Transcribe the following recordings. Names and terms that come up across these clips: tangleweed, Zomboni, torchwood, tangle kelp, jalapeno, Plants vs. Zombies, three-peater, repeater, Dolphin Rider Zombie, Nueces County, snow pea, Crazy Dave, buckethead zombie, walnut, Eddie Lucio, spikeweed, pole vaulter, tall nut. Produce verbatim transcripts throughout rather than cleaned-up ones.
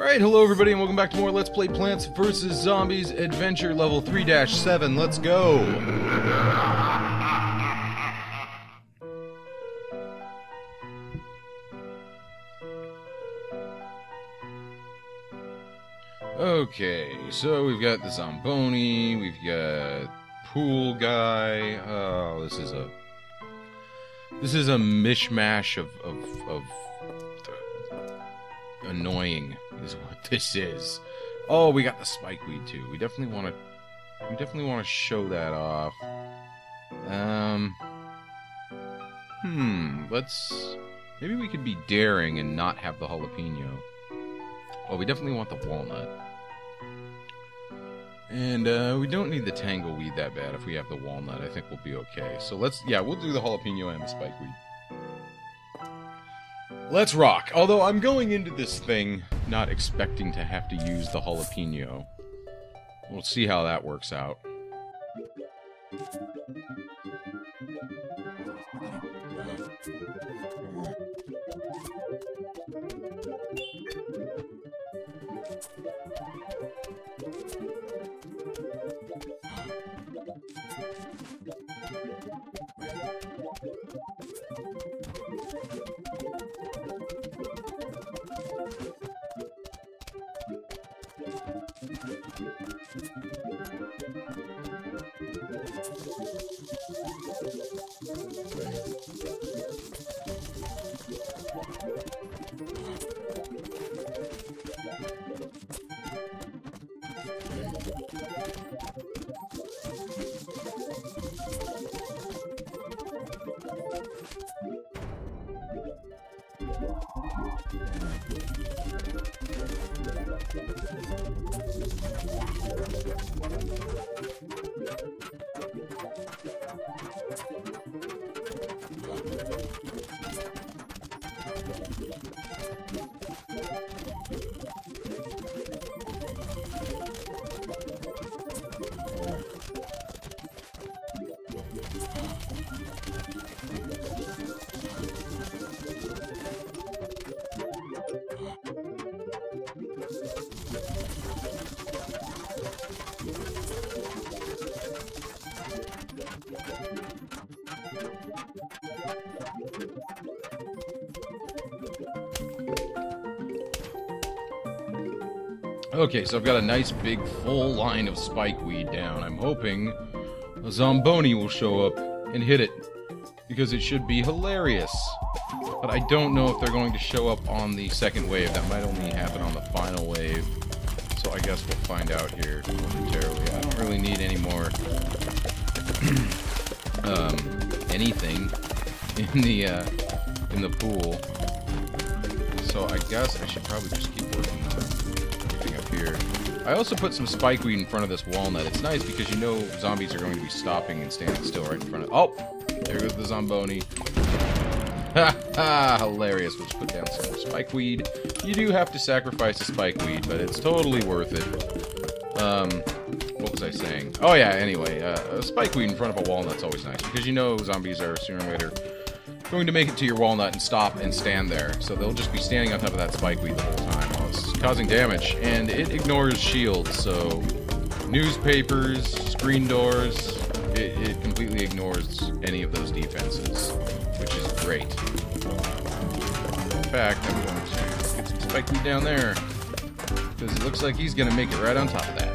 Alright, hello everybody and welcome back to more Let's Play Plants versus. Zombies Adventure Level three dash seven. Let's go! Okay, so we've got the Zomboni, we've got Pool Guy, oh, this is a... This is a mishmash of... of, of annoying is what this is. Oh, we got the spikeweed too. We definitely want to. We definitely want to show that off. Um. Hmm. Let's. Maybe we could be daring and not have the jalapeno. Oh, we definitely want the walnut. And uh, we don't need the tangleweed that bad. If we have the walnut, I think we'll be okay. So let's. Yeah, we'll do the jalapeno and the spikeweed. Let's rock! Although I'm going into this thing not expecting to have to use the jalapeno. We'll see how that works out. Okay, so I've got a nice big full line of spikeweed down. I'm hoping a Zomboni will show up and hit it, because it should be hilarious. But I don't know if they're going to show up on the second wave. That might only happen on the final wave. So I guess we'll find out here momentarily. I don't really need any more um, anything in the uh, in the pool. So I guess I should probably just keep working on it. Here. I also put some spikeweed in front of this walnut. It's nice because you know zombies are going to be stopping and standing still right in front of... Oh! There goes the Zomboni. Ha ha! Hilarious. We'll just put down some more spikeweed. You do have to sacrifice the spikeweed, but it's totally worth it. Um, what was I saying? Oh yeah, anyway. Uh, a spikeweed in front of a walnut's always nice because you know zombies are sooner or later going to make it to your walnut and stop and stand there. So they'll just be standing on top of that spikeweed the whole time. Causing damage, and it ignores shields, so newspapers, screen doors, it, it completely ignores any of those defenses, which is great. In fact, I'm going to get some spikeweed down there, because it looks like he's going to make it right on top of that.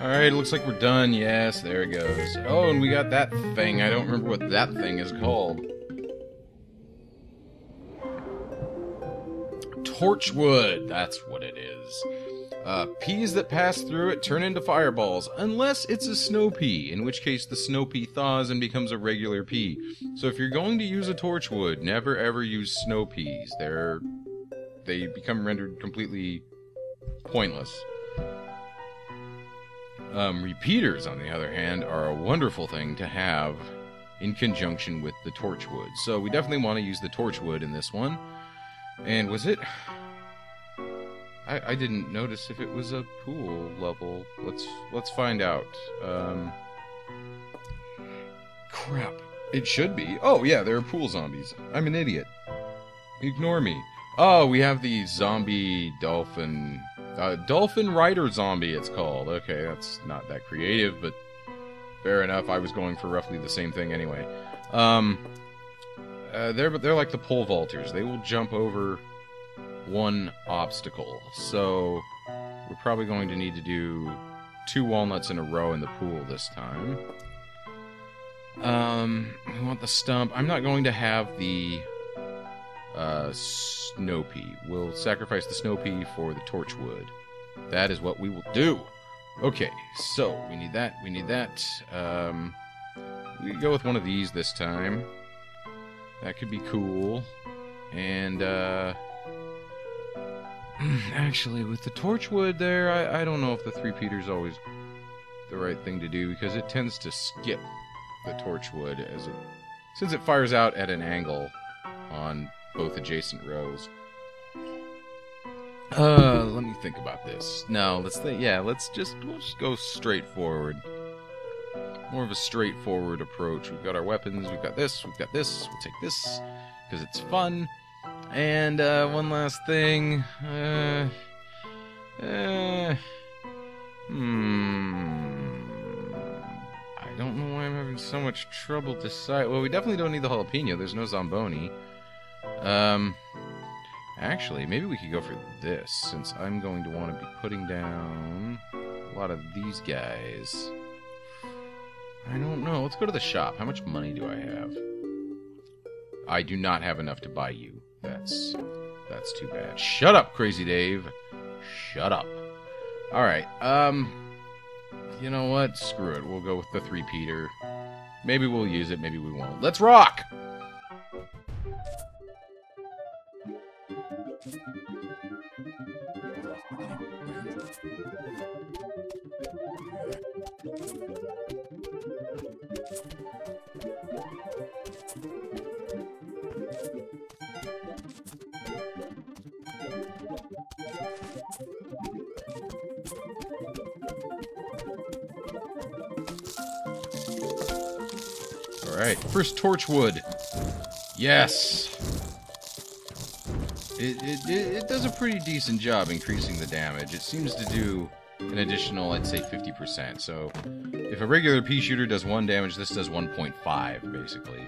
Alright, looks like we're done. Yes, there it goes. Oh, and we got that thing. I don't remember what that thing is called. Torchwood. That's what it is. Uh, peas that pass through it turn into fireballs, unless it's a snow pea, in which case the snow pea thaws and becomes a regular pea. So if you're going to use a torchwood, never ever use snow peas. They're... they become rendered completely pointless. Um, repeaters, on the other hand, are a wonderful thing to have in conjunction with the torchwood. So we definitely want to use the torchwood in this one. And was it... I, I didn't notice if it was a pool level. Let's let's find out. Um, crap. It should be. Oh, yeah, there are pool zombies. I'm an idiot. Ignore me. Oh, we have the zombie dolphin... Uh, Dolphin Rider Zombie, it's called. Okay, that's not that creative, but fair enough. I was going for roughly the same thing anyway. Um, uh, they're, they're like the pole vaulters. They will jump over one obstacle. So we're probably going to need to do two walnuts in a row in the pool this time. Um, we want the stump. I'm not going to have the... Uh, snow pea. We'll sacrifice the snow pea for the torchwood. That is what we will do. Okay, so we need that. We need that. Um, we go with one of these this time. That could be cool. And uh, actually, with the torchwood there, I, I don't know if the three-peater is always the right thing to do because it tends to skip the torchwood as it, since it fires out at an angle on both adjacent rows. Uh, let me think about this. No, let's think. Yeah, let's just we'll just go straight forward. More of a straightforward approach. We've got our weapons. We've got this. We've got this. We'll take this because it's fun. And uh, one last thing. Uh, uh, hmm. I don't know why I'm having so much trouble deciding. Well, we definitely don't need the jalapeno. There's no Zomboni. Um, actually, maybe we could go for this, since I'm going to want to be putting down a lot of these guys. I don't know. Let's go to the shop. How much money do I have? I do not have enough to buy you. That's, that's too bad. Shut up, Crazy Dave. Shut up. All right. Um, you know what? Screw it. We'll go with the three-peater. Maybe we'll use it. Maybe we won't. Let's rock! All right, first torchwood. Yes. It, it, it does a pretty decent job increasing the damage. It seems to do an additional, I'd say, fifty percent. So if a regular pea shooter does one damage, this does one point five, basically.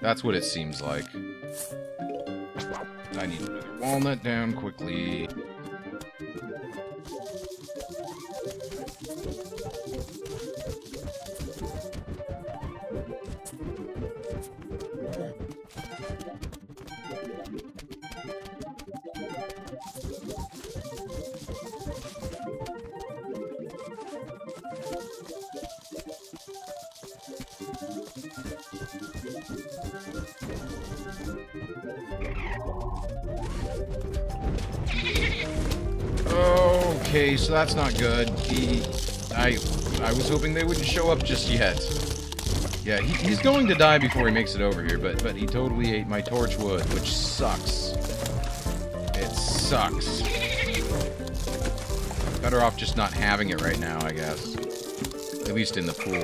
That's what it seems like. I need another walnut down quickly. Okay, so that's not good. He, I, I was hoping they wouldn't show up just yet. Yeah, he, he's going to die before he makes it over here, but but he totally ate my torchwood, which sucks. It sucks. Better off just not having it right now, I guess. At least in the pool.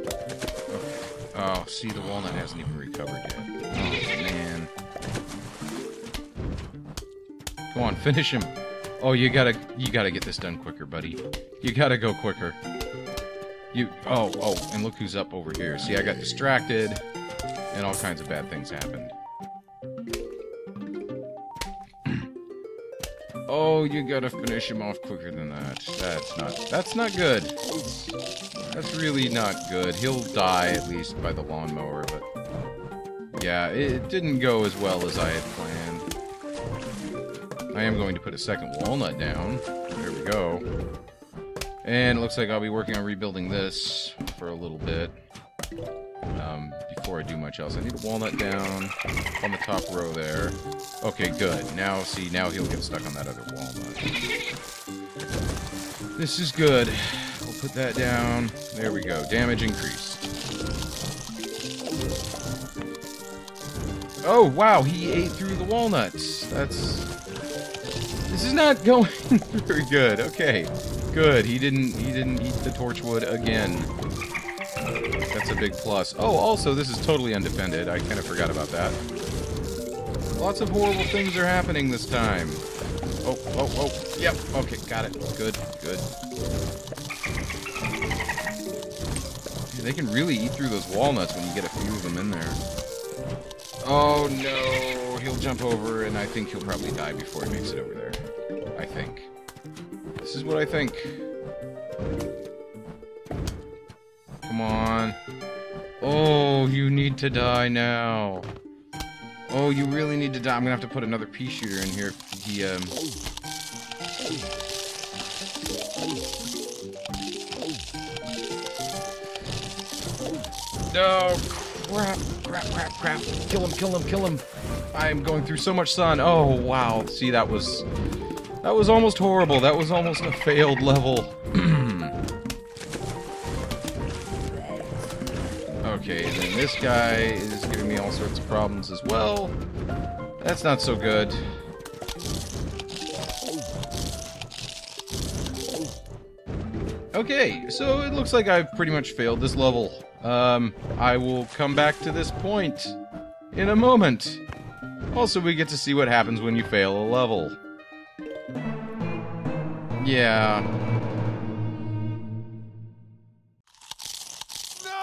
Okay. Oh, see, the walnut hasn't even recovered yet. Oh, man. Come on, finish him. Oh, you gotta, you gotta get this done quicker, buddy. You gotta go quicker. You, oh, oh, and look who's up over here. See, I got distracted, and all kinds of bad things happened. Oh, you gotta finish him off quicker than that. That's not, that's not good. That's really not good. He'll die, at least, by the lawnmower, but... Yeah, it didn't go as well as I had planned. I am going to put a second walnut down. There we go. And it looks like I'll be working on rebuilding this for a little bit. Um, before I do much else. I need a walnut down on the top row there. Okay, good. Now, see, now he'll get stuck on that other walnut. This is good. We'll put that down. There we go. Damage increased. Oh, wow, he ate through the walnuts. That's... This is not going very good. Okay. Good. He didn't he didn't eat the torchwood again. That's a big plus. Oh, also, this is totally undefended. I kind of forgot about that. Lots of horrible things are happening this time. Oh, oh, oh. Yep. Okay, got it. Good, good. Dude, they can really eat through those walnuts when you get a few of them in there. Oh no, he'll jump over, and I think he'll probably die before he makes it over there. I think. This is what I think. Come on. Oh, you need to die now. Oh, you really need to die. I'm gonna have to put another pea shooter in here. He, um... No! Crap! Crap, crap, crap. Kill him, kill him, kill him. I am going through so much sun. Oh, wow. See, that was... That was almost horrible. That was almost a failed level. Okay, then this guy is giving me all sorts of problems as well. That's not so good. Okay, so it looks like I've pretty much failed this level. Um, I will come back to this point in a moment. Also, we get to see what happens when you fail a level. Yeah. No!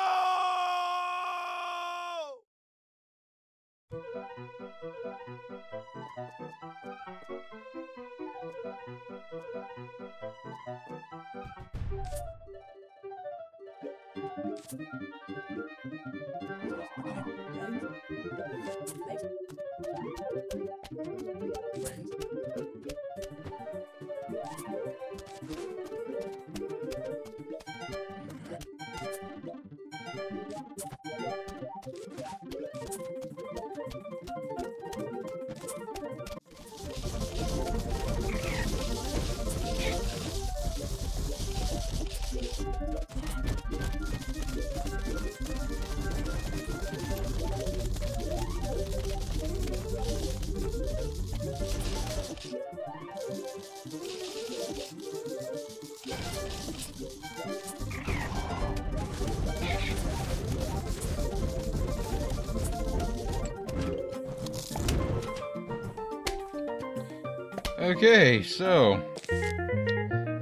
Okay, so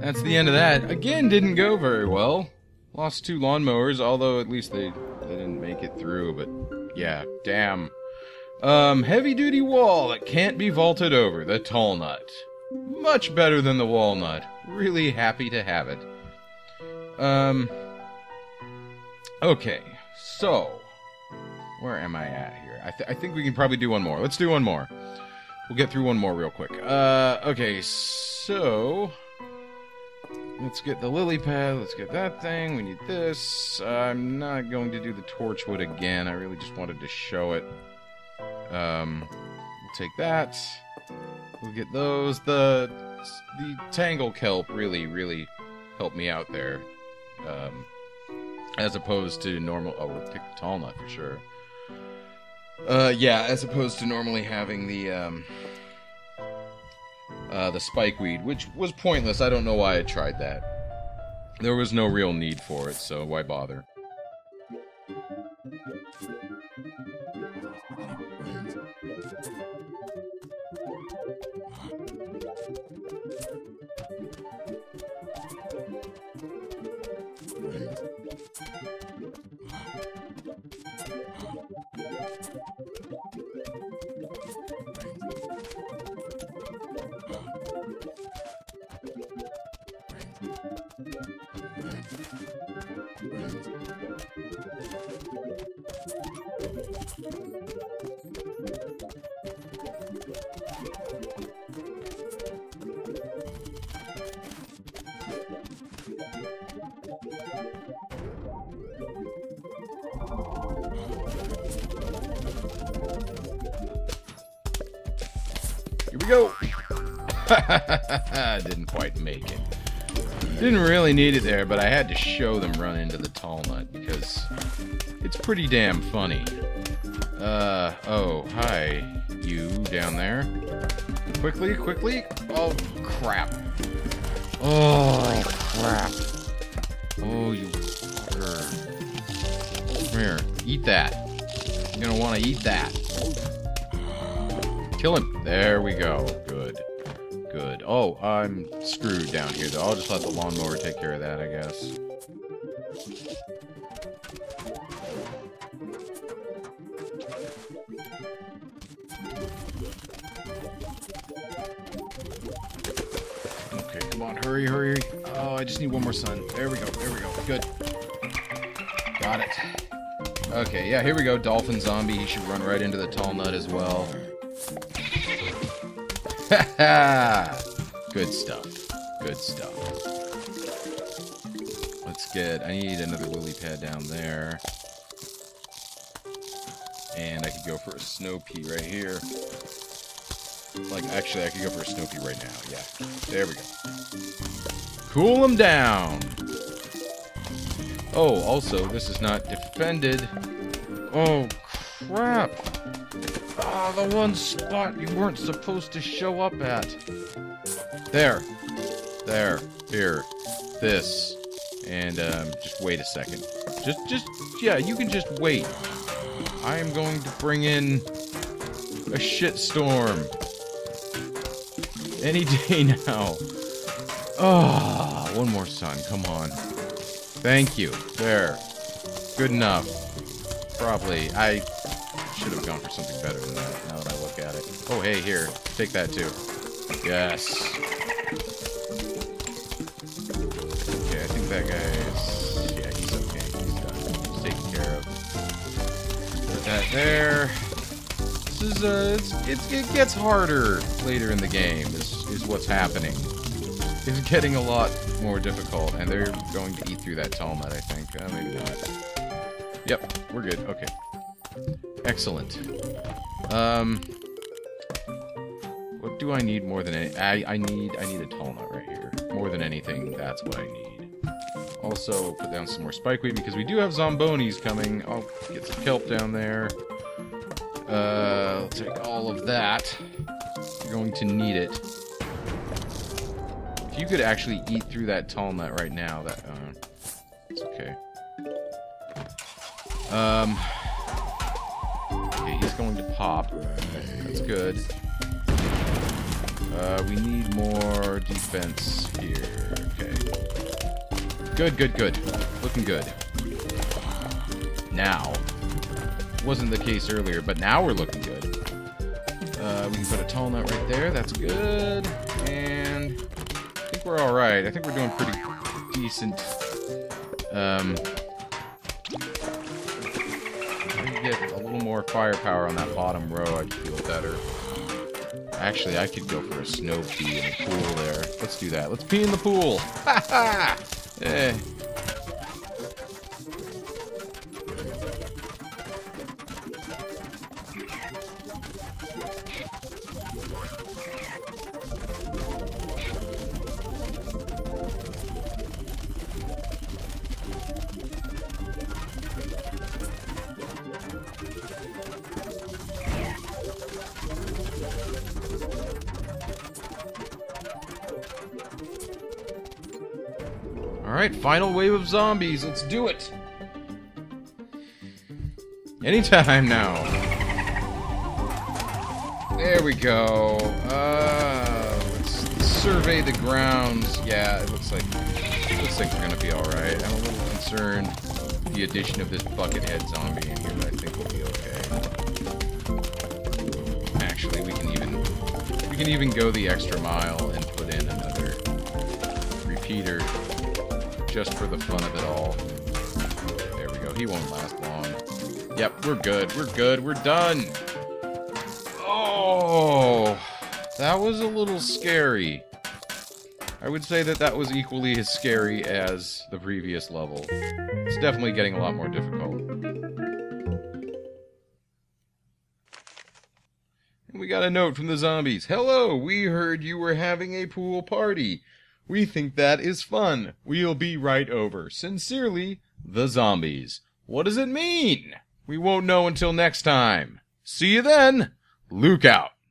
that's the end of that. Again, didn't go very well. Lost two lawnmowers, although at least they, they didn't make it through, but yeah, damn. Um, heavy-duty wall that can't be vaulted over, the tall nut. Much better than the walnut. Really happy to have it. Um, okay, so where am I at here? I, th I think we can probably do one more. Let's do one more. We'll get through one more real quick. Uh, okay, so let's get the lily pad. Let's get that thing. We need this. I'm not going to do the torchwood again. I really just wanted to show it. Um, we'll take that. We'll get those. The the tangle kelp really, really helped me out there. Um, as opposed to normal... Oh, we'll pick the tall nut for sure. Uh, yeah, as opposed to normally having the, um, uh, the spikeweed, which was pointless. I don't know why I tried that. There was no real need for it, so why bother? Here we go! Didn't quite make it. Didn't really need it there, but I had to show them run into the tall nut because it's pretty damn funny. Uh, oh, hi, you down there. Quickly, quickly. Oh, crap. Oh, crap. Oh, you fucker. Come here. Eat that. You're gonna want to eat that. Kill him. There we go. Good. Good. Oh, I'm screwed down here, though. I'll just let the lawnmower take care of that, I guess. Okay, come on. Hurry, hurry. Oh, I just need one more sun. There we go. There we go. Good. Got it. Okay, yeah, here we go. Dolphin zombie. He should run right into the tall nut as well. Haha! Good stuff. Good stuff. Let's get... I need another lily pad down there. And I could go for a snow pea right here. Like, actually, I could go for a snow pea right now. Yeah. There we go. Cool them down! Oh, also, this is not defended. Oh, crap! Ah, oh, the one spot you weren't supposed to show up at. There. There. Here. This. And, um, just wait a second. Just, just, yeah, you can just wait. I am going to bring in a shitstorm. Any day now. Ah, oh, one more sun. Come on. Thank you. There. Good enough. Probably. I should have gone for something better than that, now that I look at it. Oh, hey, here. Take that, too. Yes. Okay, I think that guy's... Yeah, he's okay. He's done. He's taken care of. Put that there. This is, uh... It's, it's, it gets harder later in the game, is, is what's happening. It's getting a lot more difficult, and they're going to eat through that tall nut, I think. Uh, maybe not. Yep, we're good. Okay. Excellent. Um, what do I need more than any? I, I need I need a tall nut right here. More than anything, that's what I need. Also, put down some more spikeweed because we do have Zombonis coming. I'll get some kelp down there. Uh, I'll take all of that. You're going to need it. If you could actually eat through that tall nut right now, that uh, it's okay. Um. Okay, he's going to pop. That's good. Uh, we need more defense here. Okay. Good, good, good. Looking good. Now. Wasn't the case earlier, but now we're looking good. Uh, we can put a tall nut right there. That's good. And I think we're alright. I think we're doing pretty decent. Um... Get a little more firepower on that bottom row, I'd feel better. Actually, I could go for a snow pea in the pool there. Let's do that. Let's pee in the pool! Ha ha! Eh. Alright, final wave of zombies. Let's do it! Anytime now. There we go. Uh, let's survey the grounds. Yeah, it looks like it looks like we're gonna be alright. I'm a little concerned with the addition of this buckethead zombie in here, but I think we'll be okay. Actually, we can even we can even go the extra mile and put in another repeater. Just for the fun of it all. There we go. He won't last long. Yep, we're good. We're good. We're done. Oh, that was a little scary. I would say that that was equally as scary as the previous level. It's definitely getting a lot more difficult. And we got a note from the zombies. Hello, we heard you were having a pool party. We think that is fun. We'll be right over. Sincerely, the zombies. What does it mean? We won't know until next time. See you then. Look out.